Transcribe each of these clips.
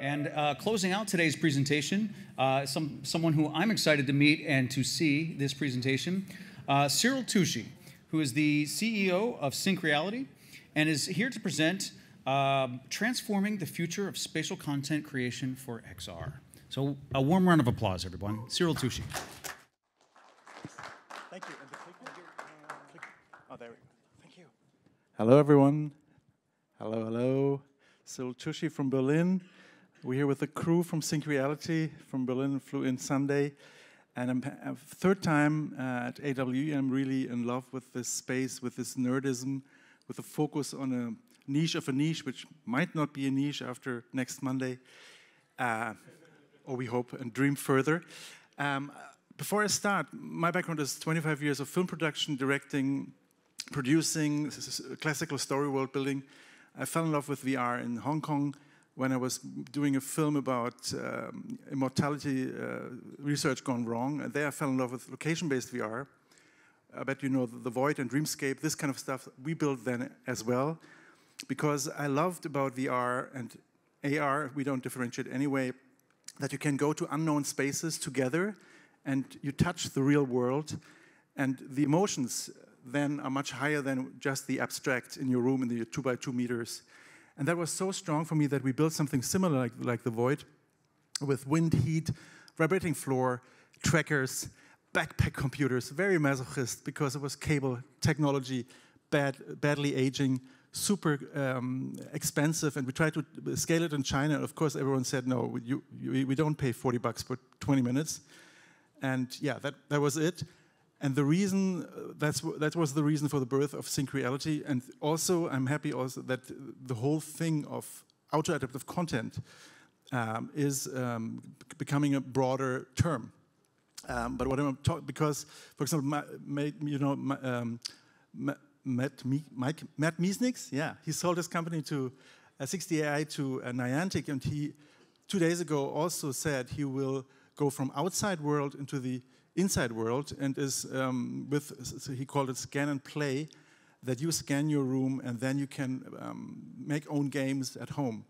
And closing out today's presentation, someone who I'm excited to meet and to see this presentation, Cyril Tuschi, who is the CEO of SyncReality and is here to present Transforming the Future of Spatial Content Creation for XR. So a warm round of applause, everyone. Cyril Tuschi. Thank you. Oh, there we go. Thank you. Hello, everyone. Hello, hello. Cyril Tuschi from Berlin. We're here with the crew from SyncReality from Berlin, flew in Sunday. And I'm third time at AWE. I'm really in love with this space, with this nerdism, with a focus on a niche of a niche, which might not be a niche after next Monday, or we hope and dream further. Before I start, my background is 25 years of film production, directing, producing, classical story world building. I fell in love with VR in Hong Kong when I was doing a film about immortality research gone wrong. And there I fell in love with location-based VR. I bet you know The Void and Dreamscape, this kind of stuff we built then as well. Because I loved about VR and AR, we don't differentiate anyway, that you can go to unknown spaces together and you touch the real world. And the emotions then are much higher than just the abstract in your room in the 2 by 2 meters. And that was so strong for me that we built something similar like The Void with wind, heat, vibrating floor, trackers, backpack computers, very masochist because it was cable technology, badly aging, super expensive. And we tried to scale it in China. And of course, everyone said, no, we don't pay 40 bucks for 20 minutes. And yeah, that was it. And the reason, that was the reason for the birth of SyncReality. And also, I'm happy also that the whole thing of auto-adaptive content is becoming a broader term. But what I'm talking, because, for example, Matt Miesnicks, yeah, he sold his company to 60AI to Niantic, and he 2 days ago also said he will go from outside world into the inside world and is so he called it scan and play, that you scan your room and then you can make own games at home.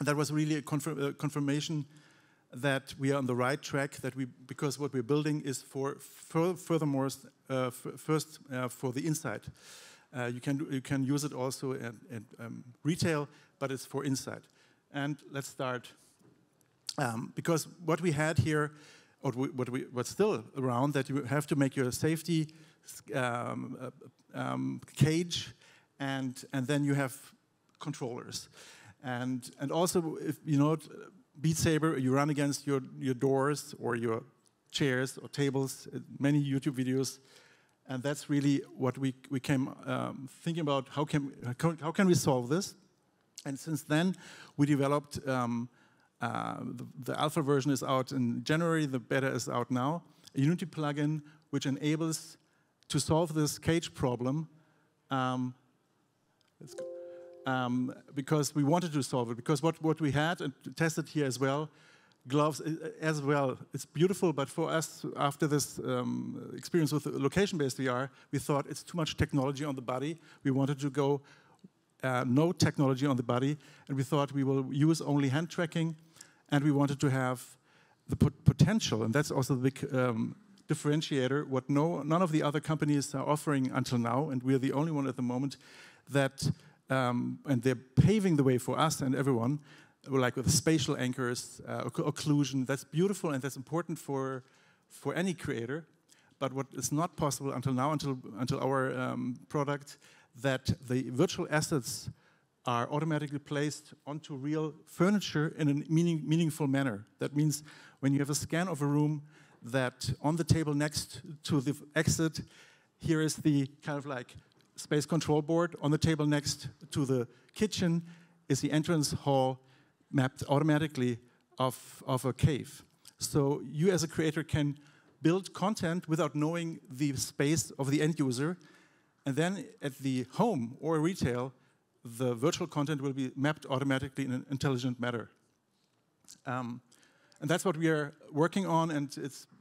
That was really a confirmation that we are on the right track, because what we're building is for the inside. You can use it also in retail, but it's for inside. And let's start. Because what we had here, or what's still around, that you have to make your safety cage, and then you have controllers, and also, if you know Beat Saber, you run against your doors or your chairs or tables. Many YouTube videos, and that's really what we came thinking about. How can we solve this? And since then, we developed. The alpha version is out in January, the beta is out now. A Unity plugin which enables to solve this cage problem. Let's go. Because we wanted to solve it, because what we had, and tested here as well, gloves as well. It's beautiful, but for us, after this experience with location-based VR, we thought it's too much technology on the body. We wanted to go no technology on the body, and we thought we will use only hand tracking. And we wanted to have the potential, and that's also the big differentiator, what none of the other companies are offering until now, and we're the only one at the moment, that, and they're paving the way for us and everyone, like with spatial anchors, occlusion. That's beautiful and that's important for any creator, but what is not possible until now, until our product, that the virtual assets are automatically placed onto real furniture in a meaningful manner. That means when you have a scan of a room, that on the table next to the exit, here is the kind of like space control board. On the table next to the kitchen is the entrance hall mapped automatically of a cave. So you as a creator can build content without knowing the space of the end user. And then at the home or retail, the virtual content will be mapped automatically in an intelligent manner. And that's what we are working on, and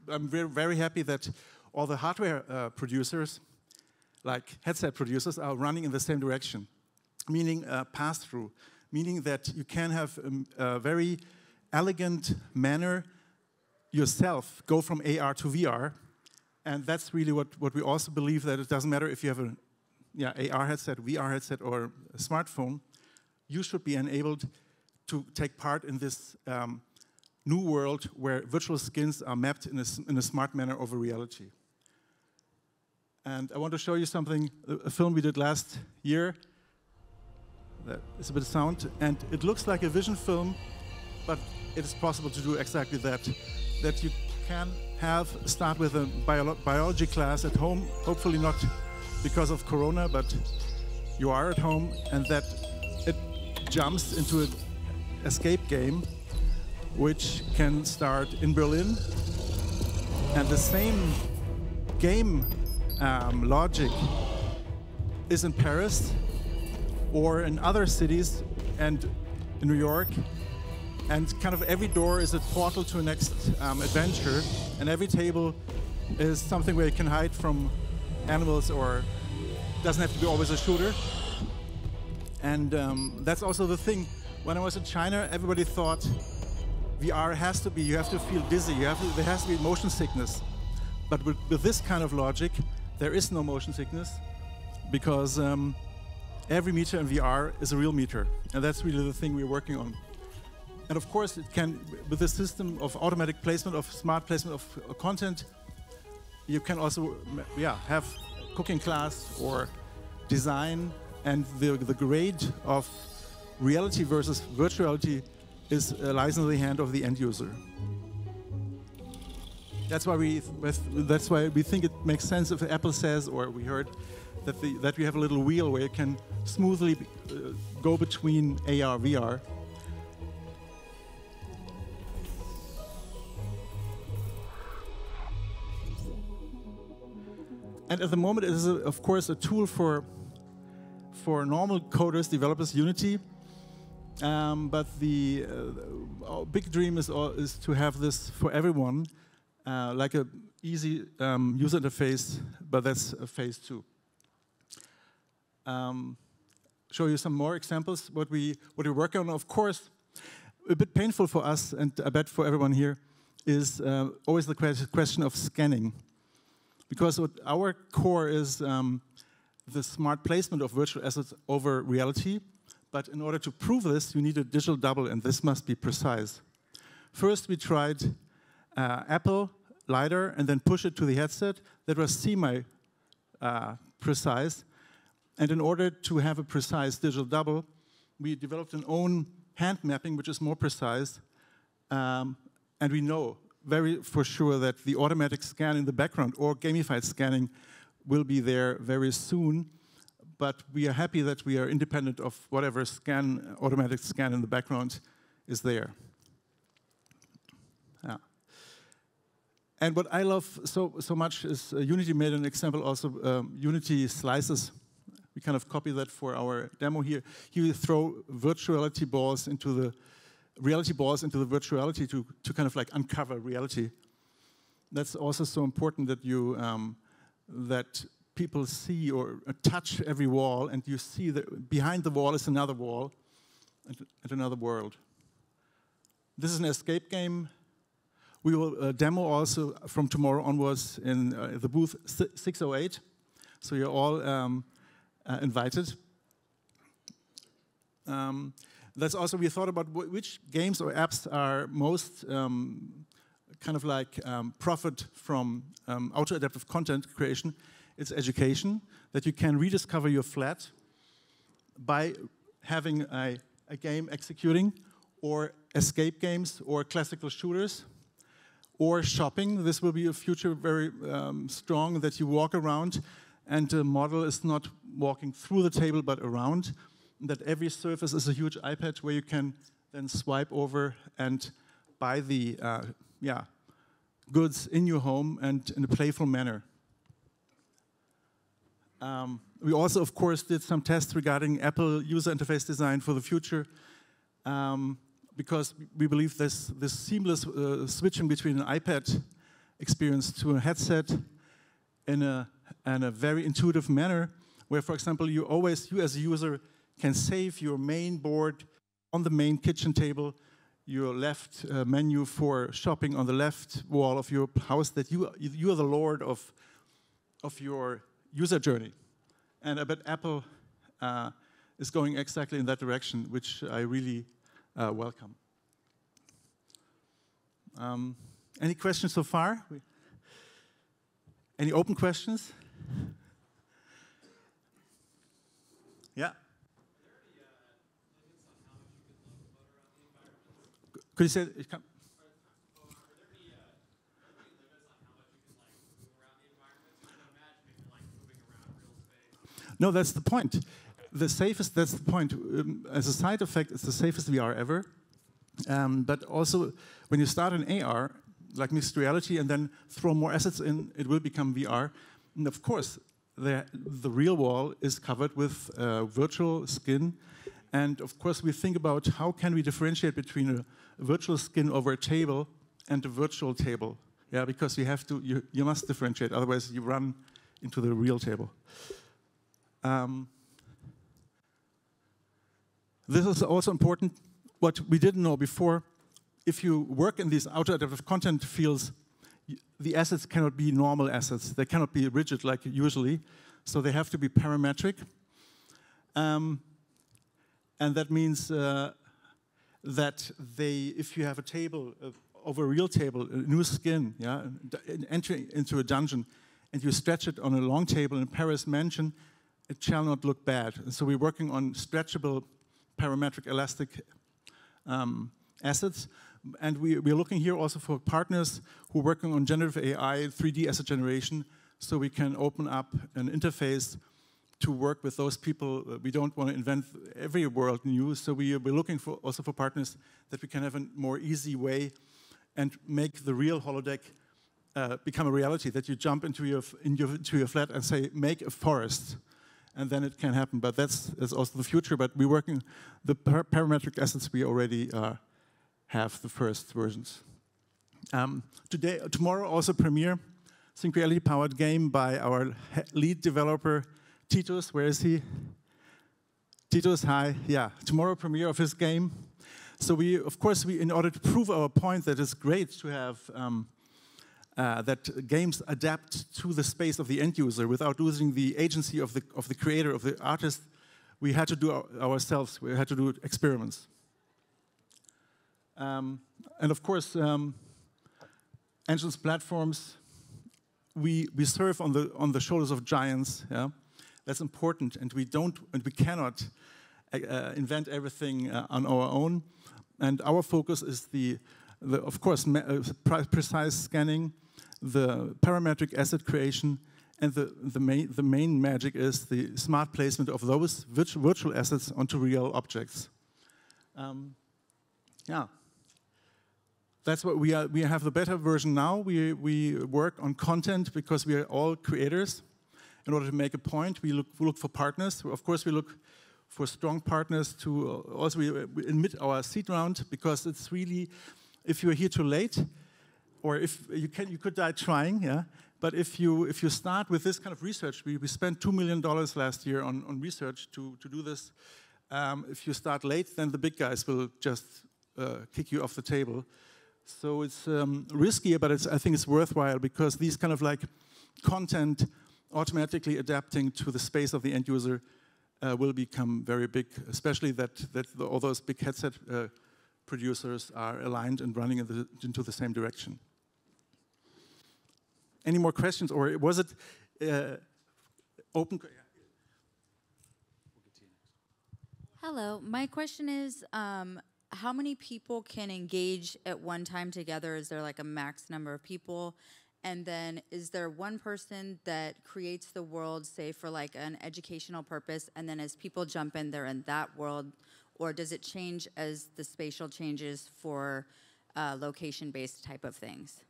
I'm very, very happy that all the hardware producers, like headset producers, are running in the same direction. meaning pass-through, meaning that you can have a very elegant manner yourself go from AR to VR. And that's really what we also believe, that it doesn't matter if you have an AR headset, VR headset, or a smartphone. You should be enabled to take part in this new world where virtual skins are mapped in a smart manner over reality. And I want to show you something, a film we did last year. That is a bit of sound. And it looks like a vision film, but it is possible to do exactly that. That you can start with a biology class at home, hopefully not because of Corona, but you are at home, and that it jumps into an escape game, which can start in Berlin. And the same game logic is in Paris or in other cities and in New York. And kind of every door is a portal to a next adventure. And every table is something where you can hide from animals, or doesn't have to be always a shooter. And that's also the thing. When I was in China, everybody thought VR has to be, you have to feel dizzy, there has to be motion sickness. But with this kind of logic, there is no motion sickness, because every meter in VR is a real meter. And that's really the thing we're working on. And of course, it can, with the system of automatic placement, of smart placement of content, you can also have cooking class or design, and the grade of reality versus virtuality is lies in the hand of the end user. That's why we think it makes sense if Apple says, or we heard, that that we have a little wheel where you can smoothly go between AR, VR. And at the moment, it is, of course, a tool for normal coders, developers, Unity. But the our big dream is to have this for everyone, like a easy user interface. But that's phase two. Show you some more examples what we work on. Of course, a bit painful for us, and I bet for everyone here, is always the question of scanning. Because what our core is the smart placement of virtual assets over reality. But in order to prove this, you need a digital double, and this must be precise. First, we tried Apple LiDAR and then push it to the headset. That was semi-precise. And in order to have a precise digital double, we developed an own hand mapping, which is more precise. And we know very for sure that the automatic scan in the background or gamified scanning will be there very soon. But we are happy that we are independent of whatever scan, automatic scan in the background is there. Yeah. And what I love so much is Unity made an example also, Unity slices. We kind of copy that for our demo here. Here we throw virtuality balls into the reality balls into the virtuality to kind of like uncover reality. That's also so important that you that people see or touch every wall, and you see that behind the wall is another wall and another world. This is an escape game. We will demo also from tomorrow onwards in the booth 608. So you're all invited. That's also, we thought about which games or apps are most kind of like profit from auto-adaptive content creation. It's education, that you can rediscover your flat by having a game executing, or escape games, or classical shooters, or shopping. This will be a future very strong, that you walk around and the model is not walking through the table but around. That every surface is a huge iPad where you can then swipe over and buy the goods in your home and in a playful manner. We also, of course, did some tests regarding Apple user interface design for the future, because we believe this seamless switching between an iPad experience to a headset in a very intuitive manner, where, for example, you as a user can save your main board on the main kitchen table, your left menu for shopping on the left wall of your house, that you are the lord of your user journey. And I bet Apple is going exactly in that direction, which I really welcome. Any questions so far? Any open questions? Yeah. Could you say? Are there any limits on how much you can move around the environment? I don't imagine if you're moving around real space. No, that's the point. The safest. That's the point. As a side effect, it's the safest VR ever. But also, when you start an AR, like mixed reality, and then throw more assets in, it will become VR. And of course, the real wall is covered with virtual skin. And of course, we think about how can we differentiate between a virtual skin over a table and a virtual table. Yeah, because you have to, you must differentiate, otherwise you run into the real table. This is also important. What we didn't know before, if you work in these outer adaptive content fields, the assets cannot be normal assets. They cannot be rigid like usually. So they have to be parametric. And that means that if you have a table, over a real table, a new skin, yeah, entering into a dungeon, and you stretch it on a long table in a Paris mansion, it shall not look bad. And so we're working on stretchable, parametric, elastic assets. And we're looking here also for partners who are working on generative AI, 3D asset generation, so we can open up an interface to work with those people. We don't want to invent every world new, so we're looking for also for partners that we can have a more easy way and make the real holodeck become a reality, that you jump into your flat and say, make a forest, and then it can happen. But that's also the future, but we're working, the parametric assets we already have the first versions. Tomorrow also premiere, SyncReality powered game by our lead developer, Titus. Where is he? Titus, hi. Yeah, tomorrow premiere of his game. So we, of course, in order to prove our point that it's great to have that games adapt to the space of the end user without losing the agency of the creator, of the artist, we had to do ourselves. We had to do experiments. And of course, Angel's platforms. We serve on the shoulders of giants. Yeah. That's important, and we cannot invent everything on our own. And our focus is the of course, precise scanning, the parametric asset creation, and the main magic is the smart placement of those virtual assets onto real objects. Yeah, that's what we are. We have the better version now. We work on content because we are all creators. In order to make a point, we look for partners. Of course, we look for strong partners to also we admit our seed round, because it's really, if you're here too late, or if you could die trying, yeah. But if you start with this kind of research, we spent $2 million last year on research to do this. If you start late, then the big guys will just kick you off the table. So it's risky, but I think it's worthwhile, because these kind of like content automatically adapting to the space of the end user will become very big, especially that all those big headset producers are aligned and running into the same direction. Any more questions, or was it open? Hello, my question is, how many people can engage at one time together? Is there like a max number of people? And then is there one person that creates the world, say, for like an educational purpose, and then as people jump in, they're in that world? Or does it change as the spatial changes for location-based type of things?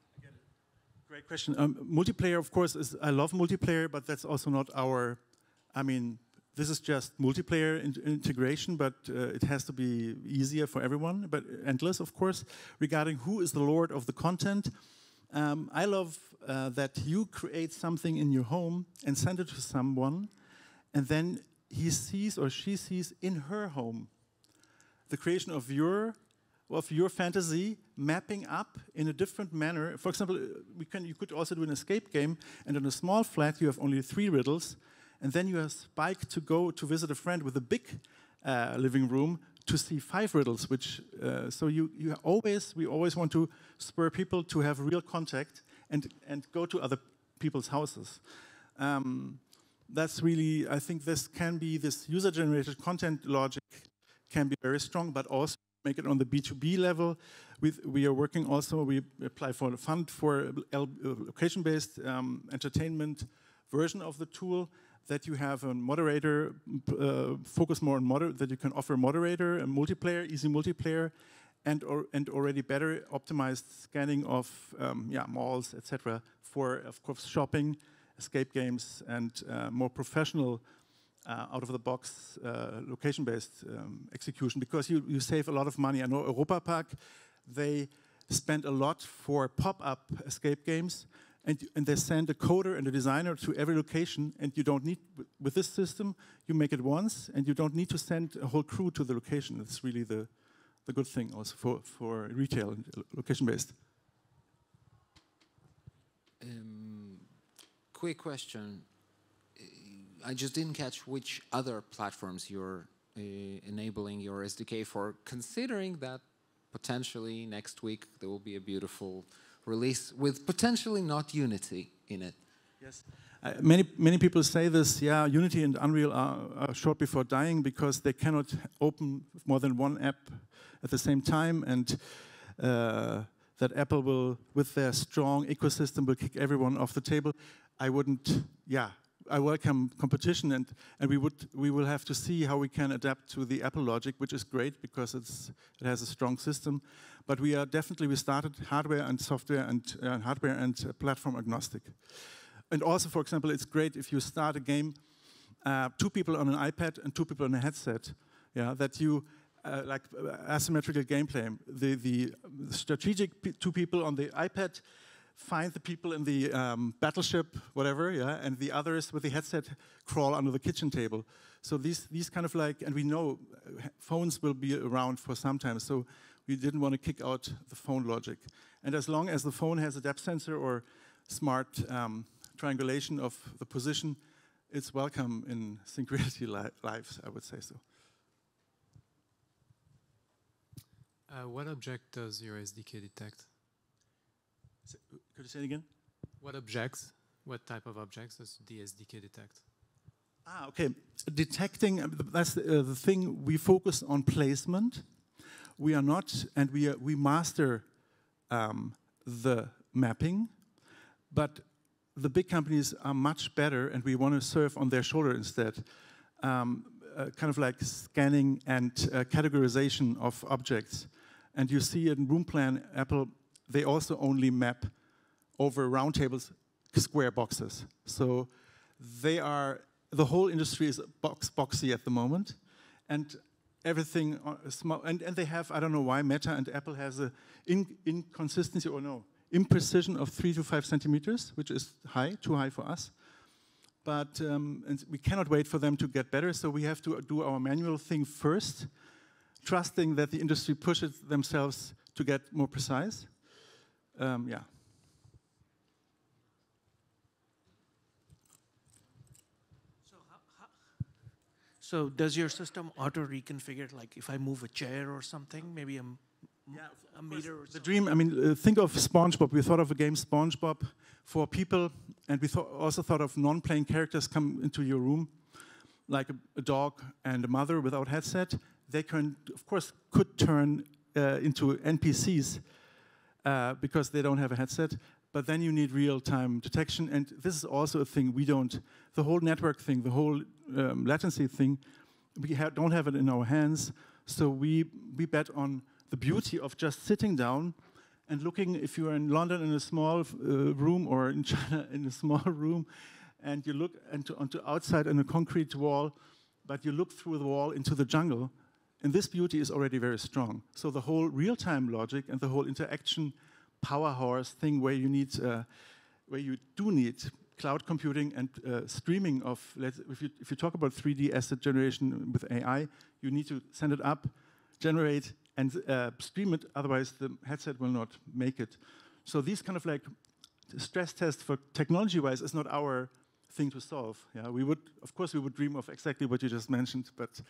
Great question. Multiplayer, of course, I love multiplayer, but that's also not our, I mean, this is just multiplayer integration, but it has to be easier for everyone, but endless, of course. Regarding who is the lord of the content, I love that you create something in your home and send it to someone, and then he sees or she sees in her home. The creation of your fantasy, mapping up in a different manner. For example, you could also do an escape game, and in a small flat you have only 3 riddles, and then you have Spike to go to visit a friend with a big living room to see 5 riddles. Which so we always want to spur people to have real contact and go to other people's houses. That's really, I think this can be, this user-generated content logic can be very strong, but also make it on the B2B level. We are working also, we apply for a fund for location-based entertainment version of the tool, that you have a moderator, focus more on moderator, that you can offer moderator, a multiplayer, easy multiplayer, and already better optimized scanning of malls, etc. for, of course, shopping, escape games, and more professional out-of-the-box location-based execution, because you save a lot of money. I know Europapark, they spend a lot for pop-up escape games, and they send a coder and a designer to every location, and you don't need, with this system, you make it once, and you don't need to send a whole crew to the location. That's really the good thing also for retail and location-based. Quick question. I just didn't catch which other platforms you're enabling your SDK for, considering that potentially next week there will be a beautiful release with potentially not Unity in it. Yes. Many people say this, yeah, Unity and Unreal are short before dying because they cannot open more than one app at the same time, and that Apple will, with their strong ecosystem, will kick everyone off the table. I wouldn't, yeah, I welcome competition, and we will have to see how we can adapt to the Apple logic, which is great because it has a strong system. But we are definitely, we started hardware and software and hardware and platform agnostic. And also, for example, it's great if you start a game, 2 people on an iPad and 2 people on a headset, yeah, that you, like asymmetrical gameplay. The strategic 2 people on the iPad find the people in the battleship, whatever, yeah, and the others with the headset crawl under the kitchen table. So these kind of like, and we know phones will be around for some time, so we didn't want to kick out the phone logic. And as long as the phone has a depth sensor or smart triangulation of the position, it's welcome in SyncReality lives, I would say so. What object does your SDK detect? Could you say it again? What objects? What type of objects does the SDK detect? Ah, okay. Detecting, that's the thing. We focus on placement. We are not, and we master the mapping, but the big companies are much better, and we want to serve on their shoulder instead. Kind of like scanning and categorization of objects. And you see in RoomPlan, Apple, they also only map over round tables, square boxes. So they are, the whole industry is boxy at the moment, and everything small. And they have, I don't know why, Meta and Apple has a inconsistency or no imprecision of 3 to 5 centimeters, which is high, too high for us. But and we cannot wait for them to get better, so we have to do our manual thing first, trusting that the industry pushes themselves to get more precise. Yeah. So does your system auto-reconfigure, like if I move a chair or something, maybe a meter or something? The dream, I mean, think of SpongeBob. We thought of a game SpongeBob for people, and we also thought of non-playing characters come into your room, like a dog and a mother without headset. They can, of course, could turn into NPCs, because they don't have a headset, but then you need real-time detection, and this is also a thing we don't, the whole network thing, the whole latency thing, we don't have it in our hands, so we bet on the beauty of just sitting down and looking, if you're in London in a small room, or in China in a small room, and you look onto outside in a concrete wall, but you look through the wall into the jungle. And this beauty is already very strong. So the whole real-time logic and the whole interaction powerhouse thing, where you do need cloud computing and streaming of, if you talk about 3D asset generation with AI, you need to send it up, generate, and stream it, otherwise the headset will not make it. So these kind of like stress tests for technology-wise is not our thing to solve. Yeah, we would, of course, we would dream of exactly what you just mentioned, but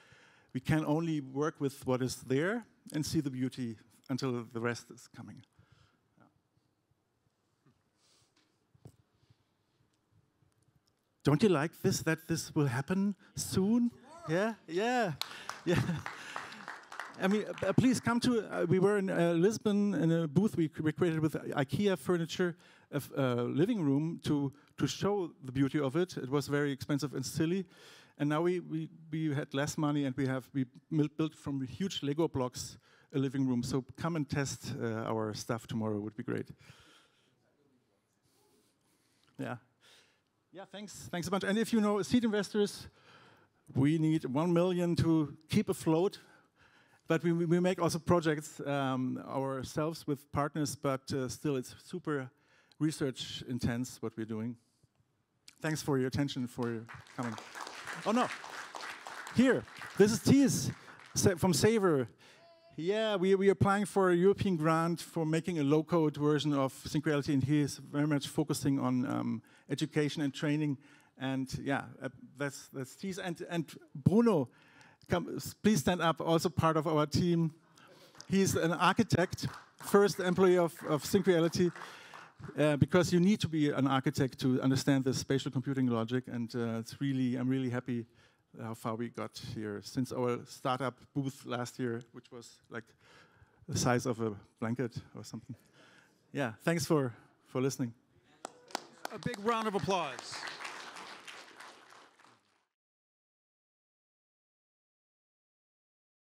we can only work with what is there and see the beauty until the rest is coming. Don't you like this, that this will happen soon? Yeah, yeah, yeah. I mean, please come to, we were in Lisbon in a booth we created with IKEA furniture, a living room to show the beauty of it. It was very expensive and silly. And now we had less money and we built from huge Lego blocks a living room. So come and test our stuff tomorrow, would be great. Yeah. Yeah, thanks a bunch. And if you know seed investors, we need 1 million to keep afloat. But we make also projects ourselves with partners, but still it's super research intense what we're doing. Thanks for your attention, for your coming. Oh no, here, this is Thies from Saver. Yeah, we are applying for a European grant for making a low-code version of SyncReality, and he is very much focusing on education and training. And yeah, that's Thies. And Bruno, come, please stand up, also part of our team. He's an architect, first employee of SyncReality, because you need to be an architect to understand the spatial computing logic. And it's really, I'm really happy how far we got here since our startup booth last year, which was like the size of a blanket or something. Yeah, thanks for listening. A big round of applause.